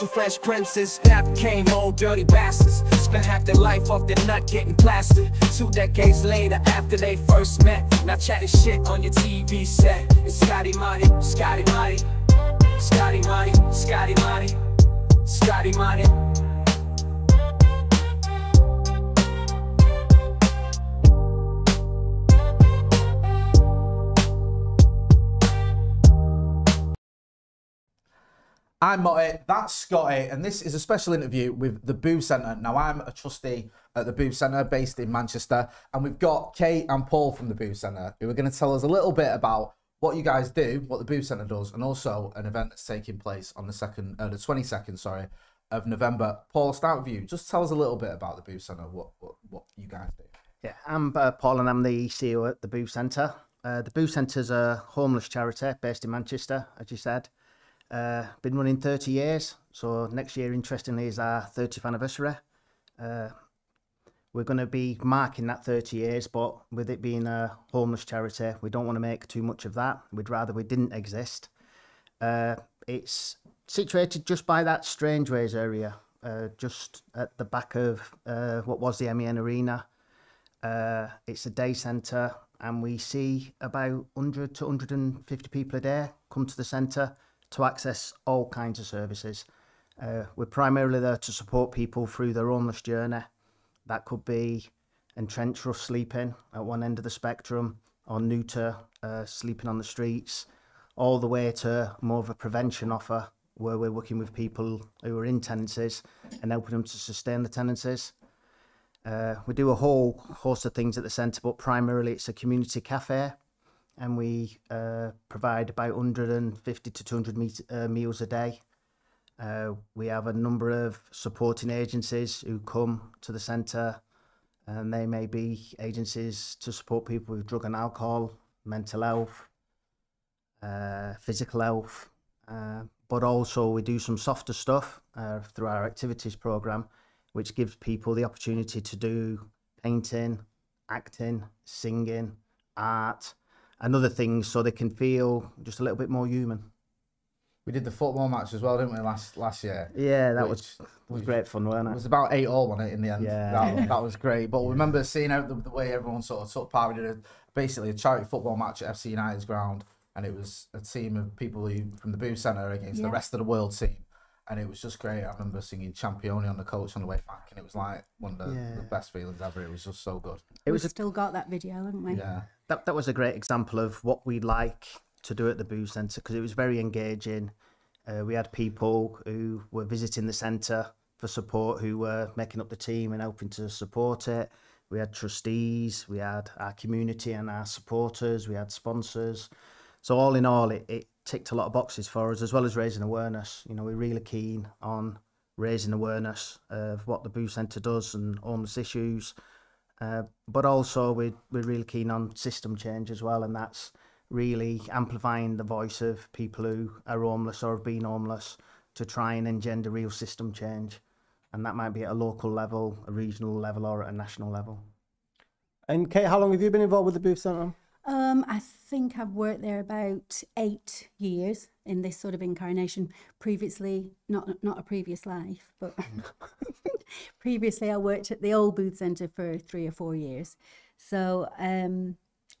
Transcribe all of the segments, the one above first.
True French princes, nap came old dirty bastards. Spent half their life off their nut getting plastered. 2 decades later after they first met, now chatting shit on your TV set. It's Scotty Money, Scotty Money, Scotty Money, Scotty Money, Scotty Money. I'm Motti, that's Scotty, and this is a special interview with the Booth Centre. Now, I'm a trustee at the Booth Centre based in Manchester, and we've got Kate and Paul from the Booth Centre who are going to tell us a little bit about what you guys do, what the Booth Centre does, and also an event that's taking place on the 22nd of November. Paul, start with you. Just tell us a little bit about the Booth Centre, what you guys do. Yeah, I'm Paul, and I'm the CEO at the Booth Centre. The Booth Centre's a homeless charity based in Manchester, as you said. Been running 30 years, so next year, interestingly, is our 30th anniversary. We're going to be marking that 30 years, but with it being a homeless charity, we don't want to make too much of that. We'd rather we didn't exist. It's situated just by that Strangeways area, just at the back of what was the MEN Arena. It's a day centre, and we see about 100 to 150 people a day come to the centre to access all kinds of services. We're primarily there to support people through their homeless journey. That could be entrenched rough sleeping at one end of the spectrum, or neuter sleeping on the streets, all the way to more of a prevention offer where we're working with people who are in tenancies and helping them to sustain the tenancies. We do a whole host of things at the centre, but primarily it's a community cafe, and we provide about 150 to 200 meals a day. We have a number of supporting agencies who come to the centre, and they may be agencies to support people with drug and alcohol, mental health, physical health, but also we do some softer stuff through our activities programme, which gives people the opportunity to do painting, acting, singing, art, and other things, so they can feel just a little bit more human. We did the football match as well, didn't we, last year? Yeah, that was great fun, wasn't it? It was about 8-all, wasn't it, in the end? Yeah. That was great. But we remember seeing out the way everyone sort of took part. We did basically a charity football match at FC United's ground, and it was a team of people from the Booth Centre against the rest of the world team. And it was just great. I remember singing Championi on the coach on the way back, and it was like one of the best feelings ever. It was just so good. We've still got that video, haven't we? Yeah. That was a great example of what we like to do at the Booth Centre, because it was very engaging. We had people who were visiting the centre for support, who were making up the team and helping to support it. We had trustees, we had our community and our supporters, we had sponsors. So all in all, it ticked a lot of boxes for us, as well as raising awareness. You know, we're really keen on raising awareness of what the Booth Centre does and homeless issues, but also we're really keen on system change as well, and that's really amplifying the voice of people who are homeless or have been homeless to try and engender real system change, and that might be at a local level, a regional level, or at a national level. And Kate, how long have you been involved with the Booth Centre? I think I've worked there about 8 years in this sort of incarnation. Previously, not a previous life, but previously I worked at the old Booth Centre for 3 or 4 years. So,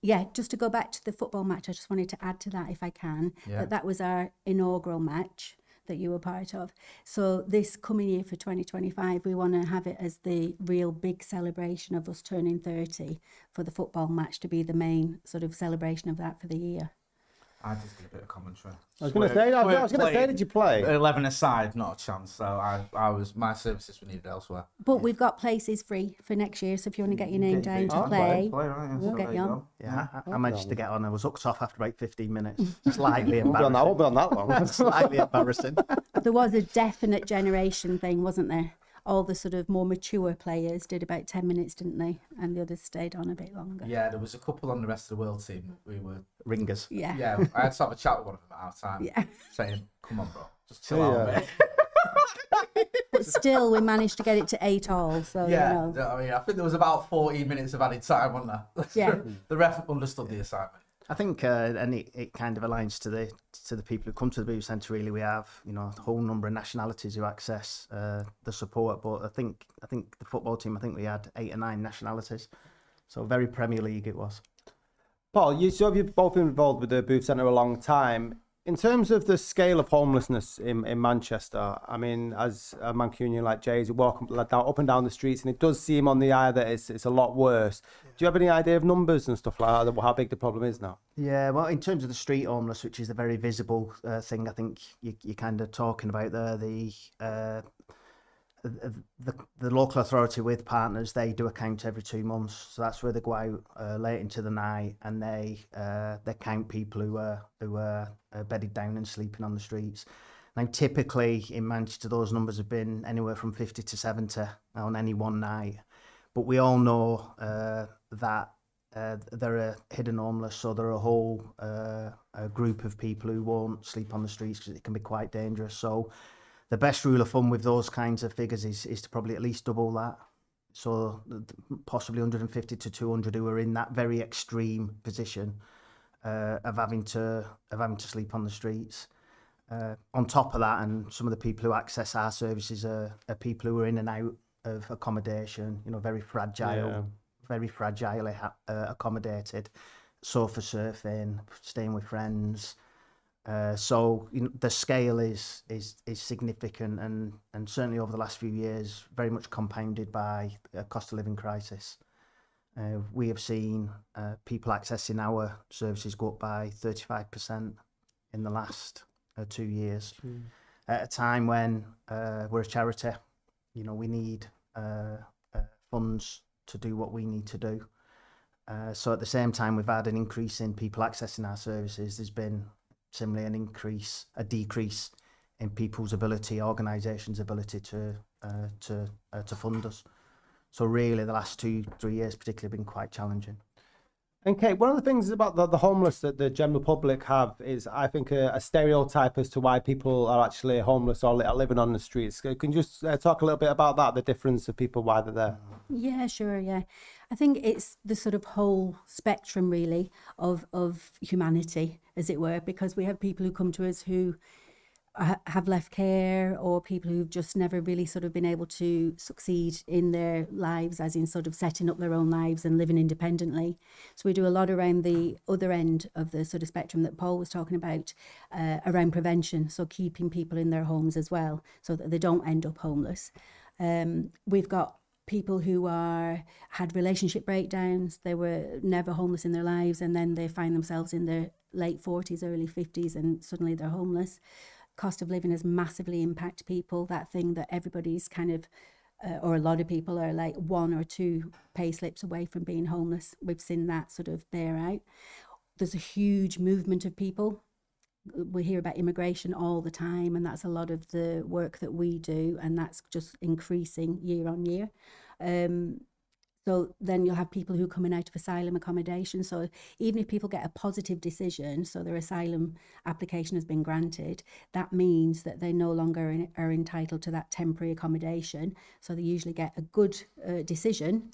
yeah, just to go back to the football match, I just wanted to add to that if I can. Yeah. That was our inaugural match that you were part of. So this coming year for 2025, we want to have it as the real big celebration of us turning 30, for the football match to be the main sort of celebration of that for the year. I just did a bit of commentary. I was going to say, did you play? 11-a-side, not a chance. So I was, my services were needed elsewhere. But we've got places free for next year. So if you want to get your name down to play right, yeah, we'll get you on. Yeah, I managed to get on. I was hooked off after about 15 minutes. Slightly embarrassing. I won't be on that long. Slightly embarrassing. There was a definite generation thing, wasn't there? All the sort of more mature players did about 10 minutes, didn't they? And the others stayed on a bit longer. Yeah, there was a couple on the rest of the world team. We were ringers. Yeah. Yeah, I had sort of a chat with one of them at half time, saying, come on, bro, just chill out a bit. But still, we managed to get it to 8-all. So, yeah, you know. I mean, I think there was about 14 minutes of added time, wasn't there? Yeah. The ref understood the assignment. I think, and it kind of aligns to the people who come to the Booth Centre. Really, we have, you know, a whole number of nationalities who access the support. But I think the football team, I think we had 8 or 9 nationalities, so very Premier League it was. Paul, you've both been involved with the Booth Centre a long time. In terms of the scale of homelessness in Manchester, I mean, as a Mancunian like Jay, you walk up and down the streets, and it does seem on the eye that it's a lot worse. Do you have any idea of numbers and stuff like that, how big the problem is now? Yeah, well, in terms of the street homeless, which is the very visible thing I think you're kind of talking about there, the local authority with partners, they do a count every 2 months, so that's where they go out late into the night, and they count people who are bedded down and sleeping on the streets. Now typically in Manchester those numbers have been anywhere from 50 to 70 on any one night, but we all know that there are hidden homeless, so there are a whole a group of people who won't sleep on the streets because it can be quite dangerous. So the best rule of thumb with those kinds of figures is to probably at least double that. So possibly 150 to 200 who are in that very extreme position of having to sleep on the streets. On top of that, and some of the people who access our services are people who are in and out of accommodation, you know, very fragile, yeah. Very fragilely accommodated, sofa surfing, staying with friends. So you know, the scale is significant, and certainly over the last few years, very much compounded by a cost of living crisis. We have seen people accessing our services go up by 35% in the last 2 years. Mm. At a time when we're a charity, you know, we need funds to do what we need to do. So at the same time, we've had an increase in people accessing our services. There's been similarly a decrease in people's ability, organisations' ability to fund us. So really the last 2-3 years particularly have been quite challenging. And Kate, one of the things about the homeless that the general public have is, I think, a stereotype as to why people are actually homeless or are living on the streets. Can you just talk a little bit about that, the difference of people, why they're there? Yeah, sure, yeah. I think it's the sort of whole spectrum, really, of humanity, as it were, because we have people who come to us who have left care, or people who've just never really sort of been able to succeed in their lives, as in sort of setting up their own lives and living independently. So we do a lot around the other end of the sort of spectrum that Paul was talking about, around prevention, so keeping people in their homes as well, so that they don't end up homeless. We've got people who had relationship breakdowns. They were never homeless in their lives, and then they find themselves in their late 40s, early 50s, and suddenly they're homeless. Cost of living has massively impacted people. That thing that everybody's kind of, or a lot of people are like 1 or 2 pay slips away from being homeless. We've seen that sort of bear out. There's a huge movement of people. We hear about immigration all the time, and that's a lot of the work that we do, and that's just increasing year on year. So then you'll have people who are coming out of asylum accommodation. So even if people get a positive decision, so their asylum application has been granted, that means that they no longer are entitled to that temporary accommodation. So they usually get a good decision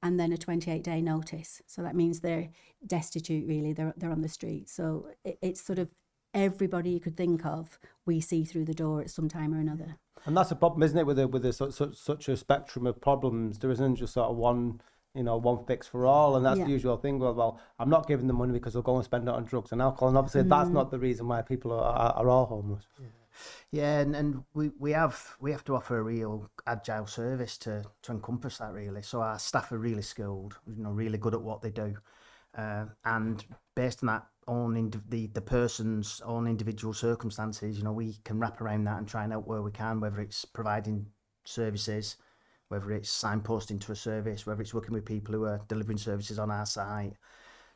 and then a 28-day notice. So that means they're destitute, really. They're on the street. So it's sort of everybody you could think of, we see through the door at some time or another. And that's a problem, isn't it, with such a spectrum of problems. There isn't just sort of one fix for all, and that's the usual thing. Well, I'm not giving them money because they'll go and spend it on drugs and alcohol, and obviously that's not the reason why people are all homeless. Yeah, and we have to offer a real agile service to encompass that, really. So our staff are really skilled, you know, really good at what they do, and based on that, the person's own individual circumstances, you know, we can wrap around that and try and help where we can, whether it's providing services, whether it's signposting to a service, whether it's working with people who are delivering services on our site.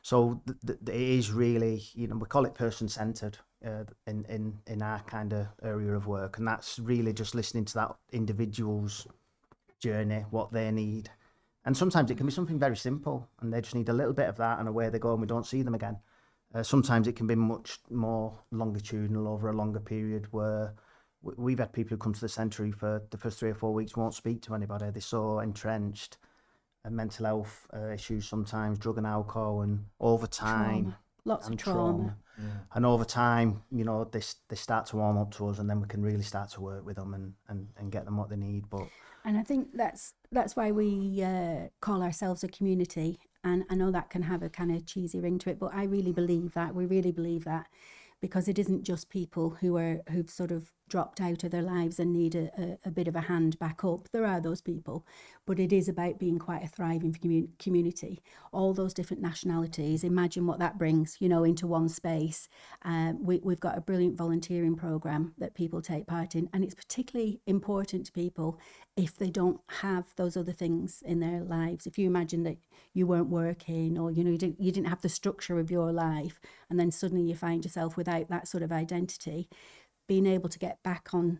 So it is really, you know, we call it person-centred in our kind of area of work, and that's really just listening to that individual's journey, what they need. And sometimes it can be something very simple, and they just need a little bit of that, and away they go, and we don't see them again. Sometimes it can be much more longitudinal, over a longer period, where we've had people who come to the centre for the first 3 or 4 weeks won't speak to anybody. They're so entrenched, and mental health issues sometimes, drug and alcohol, and over time, Lots of trauma. Yeah. And over time, you know, they start to warm up to us, and then we can really start to work with them and get them what they need. But and I think that's why we call ourselves a community. And I know that can have a kind of cheesy ring to it, but I really believe that. We really believe that, because it isn't just people who've sort of dropped out of their lives and need a bit of a hand back up. There are those people, but it is about being quite a thriving community. All those different nationalities, imagine what that brings, you know, into one space. We've got a brilliant volunteering programme that people take part in, and it's particularly important to people if they don't have those other things in their lives. If you imagine that you weren't working, or, you know, you didn't have the structure of your life, and then suddenly you find yourself without that sort of identity, being able to get back on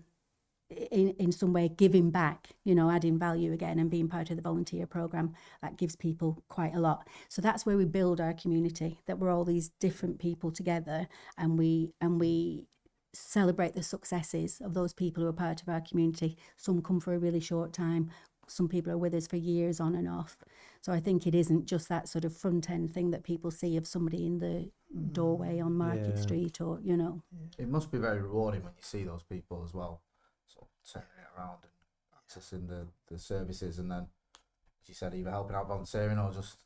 in some way, giving back, you know, adding value again, and being part of the volunteer program, that gives people quite a lot. So that's where we build our community, that we're all these different people together, and we celebrate the successes of those people who are part of our community. Some come for a really short time, some people are with us for years on and off. So I think it isn't just that sort of front end thing that people see of somebody in the doorway on Market Street, or, you know. It must be very rewarding when you see those people as well, sort of turning it around and accessing the services, and then, as you said, either helping out volunteering or just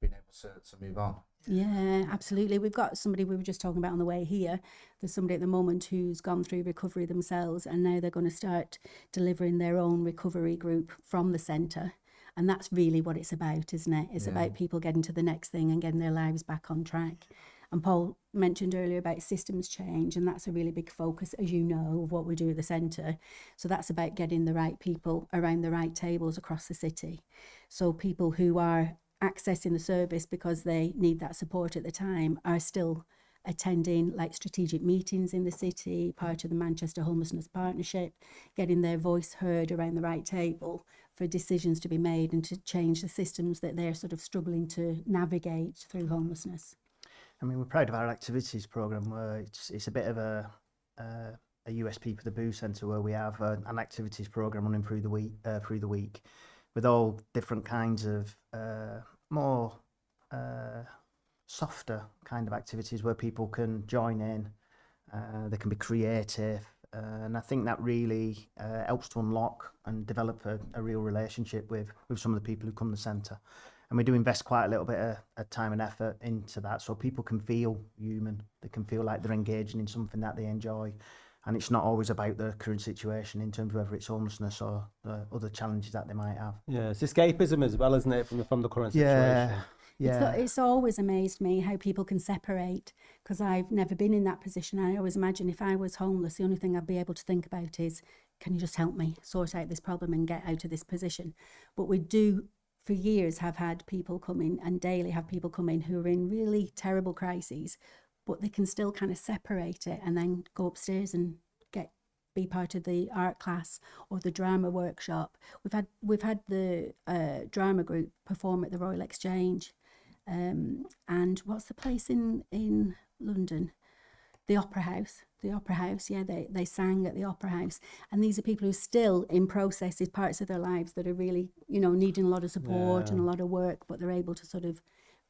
being able to move on. Yeah, absolutely. We've got somebody we were just talking about on the way here. There's somebody at the moment who's gone through recovery themselves, and now they're going to start delivering their own recovery group from the centre. And that's really what it's about, isn't it? It's about people getting to the next thing and getting their lives back on track. And Paul mentioned earlier about systems change, and that's a really big focus, as you know, of what we do at the centre. So that's about getting the right people around the right tables across the city. So people who are accessing the service because they need that support at the time are still attending, like, strategic meetings in the city, part of the Manchester Homelessness Partnership, getting their voice heard around the right table for decisions to be made and to change the systems that they're sort of struggling to navigate through homelessness. I mean, we're proud of our activities programme, where it's a bit of a USP for the Booth Centre, where we have an activities programme running through the week, with all different kinds of more softer kind of activities where people can join in. They can be creative, and I think that really helps to unlock and develop a real relationship with some of the people who come to the centre. And we do invest quite a little bit of time and effort into that, so people can feel human. They can feel like they're engaging in something that they enjoy. And it's not always about their current situation in terms of whether it's homelessness or other challenges that they might have. Yeah, it's escapism as well, isn't it, from the current situation? Yeah. It's always amazed me how people can separate, because I've never been in that position. I always imagine if I was homeless, the only thing I'd be able to think about is, can you just help me sort out this problem and get out of this position? But we do, for years, have had people come in, and daily have people come in who are in really terrible crises, but they can still kind of separate it and then go upstairs and be part of the art class or the drama workshop. We've had the drama group perform at the Royal Exchange, and what's the place in London? The Opera House, yeah, they sang at the Opera House. And these are people who are still in processes, parts of their lives that are really, you know, needing a lot of support and a lot of work, but they're able to sort of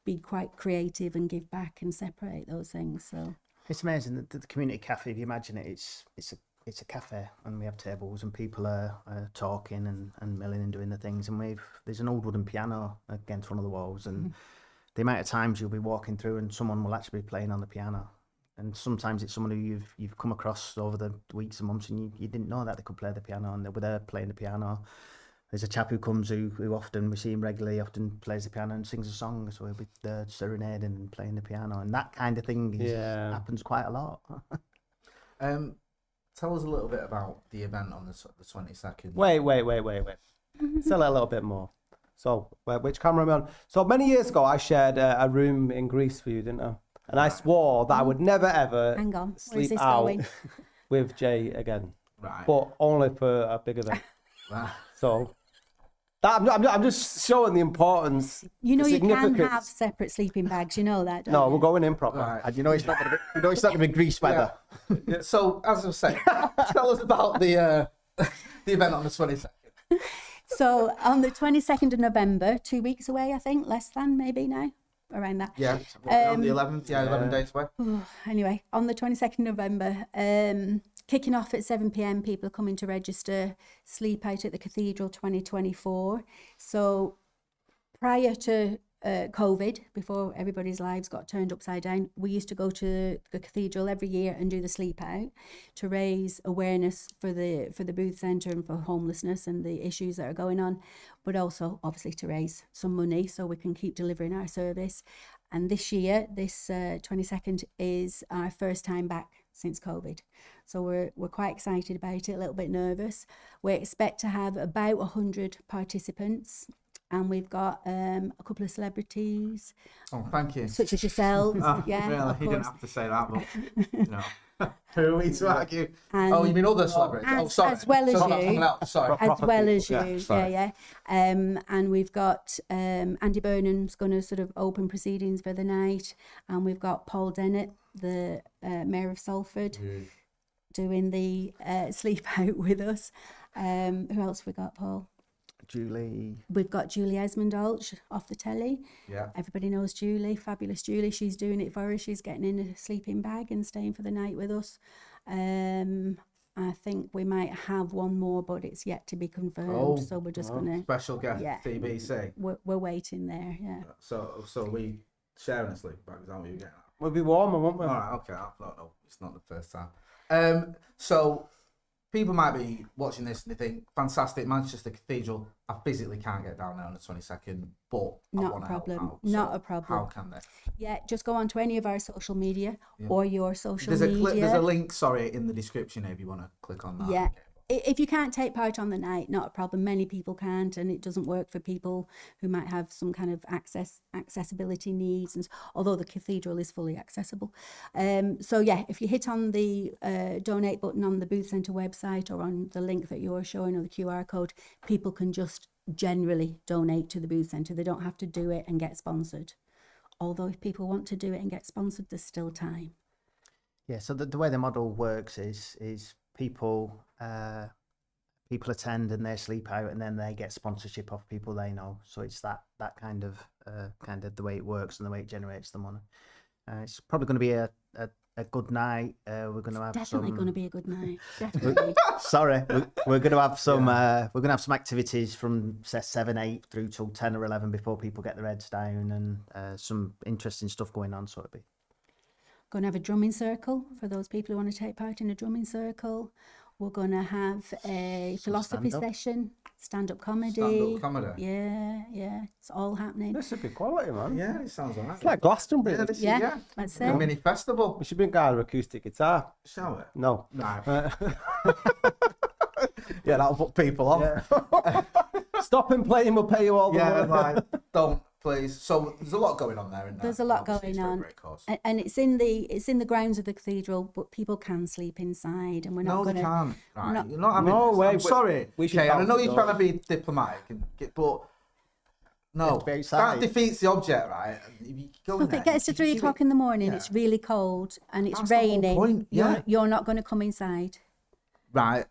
be quite creative and give back and separate those things. So it's amazing that the community cafe, if you imagine it, it's a cafe, and we have tables, and people are talking and milling and doing the things. And there's an old wooden piano against one of the walls, and the amount of times you'll be walking through and someone will actually be playing on the piano. And sometimes it's someone who you've come across over the weeks and months, and you didn't know that they could play the piano, and they were there playing the piano. There's a chap who comes who often, we see him regularly, often plays the piano and sings a song, so he'll be there serenading and playing the piano, and that kind of thing happens quite a lot. Tell us a little bit about the event on the 22nd. Wait. Tell a little bit more. So, which camera am I on? So many years ago, I shared a room in Greece with you, didn't I? And I swore that I would never ever sleep out with Jay again. Right. But only for a big event. So that, I'm just showing the importance. You know, you can have separate sleeping bags. You know that, don't you? No, we're going in proper. Right. And you know it's not going to be grease weather. Yeah. So, as I was saying, tell us about the event on the 22nd. So, on the 22nd of November, 2 weeks away, I think, less than maybe now. around that. Yeah, on the 11th, yeah, 11 days away. Anyway, on the 22nd November, kicking off at 7 p.m, people are coming to register, sleep out at the Cathedral 2024. So prior to COVID, before everybody's lives got turned upside down, we used to go to the Cathedral every year and do the sleep out to raise awareness for the Booth Centre and for homelessness and the issues that are going on, but also obviously to raise some money so we can keep delivering our service. And this year, this 22nd is our first time back since COVID. So we're quite excited about it, a little bit nervous. We expect to have about 100 participants, and we've got a couple of celebrities. Oh, thank you. Such as yourselves. Oh, yeah, really? He didn't have to say that, but you know. Who are we to argue? And, oh, you mean other celebrities? As, oh, sorry. As well as you. Sorry. As well as you. Yeah. And we've got Andy Burnham's going to sort of open proceedings for the night, and we've got Paul Dennett, the Mayor of Salford, doing the sleep out with us. Who else we got, Paul? Julie. We've got Julie Esmond Alch off the telly. Yeah. Everybody knows Julie, fabulous Julie. She's doing it for us. She's getting in a sleeping bag and staying for the night with us. I think we might have one more, but it's yet to be confirmed. Oh, so we're just going to special guest TBC. We're waiting there. Yeah. So we sharing a sleep bag. Is that what you're getting at? We'll be warmer, won't we? All right. Okay. I don't know. It's not the first time. So people might be watching this and they think, fantastic, Manchester Cathedral, I physically can't get down there on the 22nd, but not I want to help out. Not a problem. How can they? Yeah, just go on to any of our social media or your social media. There's a link, sorry, in the description if you want to click on that. Yeah. If you can't take part on the night, not a problem. Many people can't, and it doesn't work for people who might have some kind of accessibility needs, and although the Cathedral is fully accessible. So yeah, if you hit on the donate button on the Booth Centre website or on the link that you're showing or the QR code, people can just generally donate to the Booth Centre. They don't have to do it and get sponsored. Although if people want to do it and get sponsored, there's still time. Yeah, so the way the model works is people... people attend and they sleep out, and then they get sponsorship off people they know. So it's that kind of the way it works and the way it generates the money. It's probably going to be a good night. We're going to have definitely going to be a good night. Definitely. Sorry, we're going to have some. We're going to have some activities from say 7, 8 through till 10 or 11 before people get their heads down, and some interesting stuff going on. So it'll be going to have a drumming circle for those people who want to take part in a drumming circle. We're going to have a philosophy session, stand-up comedy. Stand-up comedy. Yeah, yeah. It's all happening. This would be quality, man. Yeah, it sounds like that. It's like Glastonbury. Yeah, yeah. That's it. A mini festival. We should bring guy with acoustic guitar. Shall we? No. No. Yeah, that'll put people off. Yeah. Stop and play and we'll pay you all the money. Yeah, like, don't. Please. So there's a lot going on there, isn't there? There's a lot going on, and it's in the grounds of the Cathedral, but people can sleep inside, and we're not going to. No, they can't. Right, you're not having. No way. I'm sorry. Okay, I know you're trying to be diplomatic, but no, that defeats the object, right? If it gets to 3 o'clock in the morning, it's really cold and it's raining. Yeah, you're not going to come inside. Right.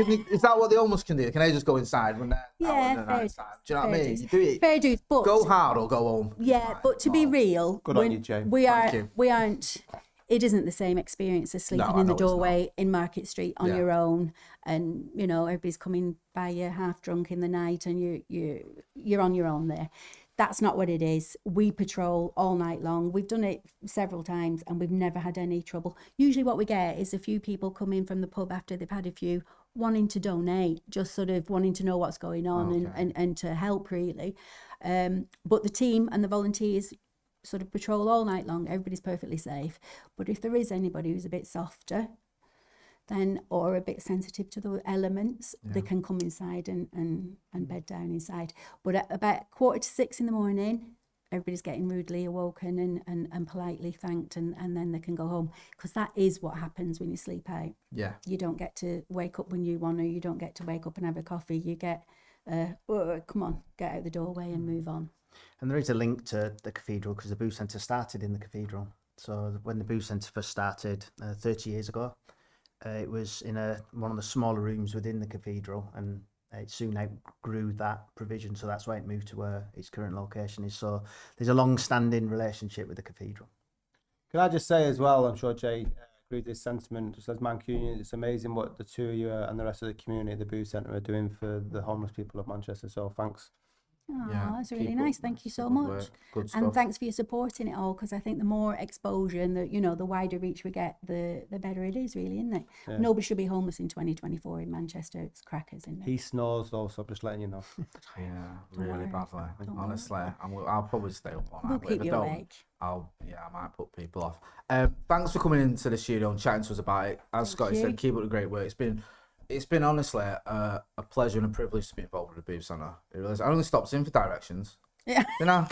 Is that what the homeless can do? Can they just go inside when they're out on the night time? Do you know what I mean? You do it. Fair dues, but go hard or go home. Yeah, right. But to be real, good on you, Jay. We aren't. It isn't the same experience as sleeping in the doorway in Market Street on your own, and you know everybody's coming by you half drunk in the night, and you're on your own there. That's not what it is. We patrol all night long. We've done it several times and we've never had any trouble. Usually what we get is a few people come in from the pub after they've had a few, wanting to donate, just sort of wanting to know what's going on and to help really. But the team and the volunteers sort of patrol all night long. Everybody's perfectly safe. But if there is anybody who's a bit softer, then, or a bit sensitive to the elements, they can come inside and bed down inside. But at about 5:45 in the morning, everybody's getting rudely awoken and politely thanked, and then they can go home, because that is what happens when you sleep out. Yeah, you don't get to wake up when you want to. You don't get to wake up and have a coffee. You get, come on, get out the doorway and move on. And there is a link to the Cathedral, because the Booth Centre started in the Cathedral. So when the Booth Centre first started 30 years ago, it was in one of the smaller rooms within the Cathedral, and it soon outgrew that provision, so that's why it moved to where its current location is. So there's a long-standing relationship with the cathedral. Can I just say as well, I'm sure Jay agrees with this sentiment, just as Mancunians, it's amazing what the two of you and the rest of the community, the Booth Centre, are doing for the homeless people of Manchester, so thanks. Oh, yeah, that's really nice. Thank you so much. And thanks for your supporting it all, because I think the more exposure and the, you know, the wider reach we get, the better it is, really, isn't it? Yeah. Nobody should be homeless in 2024 in Manchester. It's crackers, isn't it? He snores though, so I'm just letting you know. Yeah, really badly. Honestly, I'll probably stay up on that. We'll keep you awake. Yeah, I might put people off. Thanks for coming into the studio and chatting to us about it. As Scotty said, keep up the great work. It's been honestly a pleasure and a privilege to be involved with the Booth Centre. I only stopped in for directions. Yeah. You know,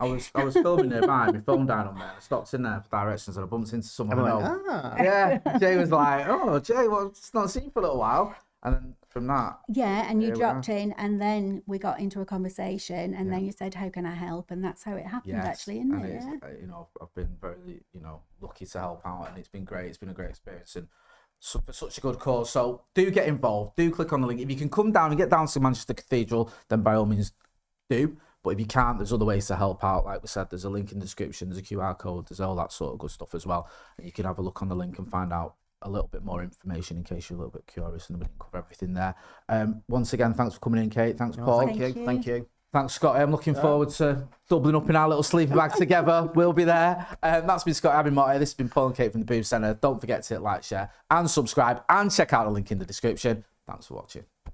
I was filming nearby, my phone died on there. I stopped in there for directions and I bumped into someone. I went, ah. Yeah. Jay was like, oh, Jay, well, it's not seen for a little while. And then from that. Yeah, and you dropped in, and then we got into a conversation, and then you said, how can I help? And that's how it happened, actually, isn't it? Yeah. You know, I've been very, you know, lucky to help out, and it's been great. It's been a great experience. And so for such a good cause, so do get involved, do click on the link. If you can come down and get down to Manchester Cathedral, then by all means do, but if you can't, there's other ways to help out. Like we said, there's a link in the description, there's a QR code, there's all that sort of good stuff as well, and you can have a look on the link and find out a little bit more information in case you're a little bit curious, and we can cover everything there. Once again, thanks for coming in, Kate. Thanks, Paul. Thank you. Thanks, Scotty. I'm looking forward to doubling up in our little sleeping bag together. We'll be there. That's been Scotty Abbey-Motter. This has been Paul and Kate from the Booth Centre. Don't forget to hit like, share and subscribe, and check out the link in the description. Thanks for watching.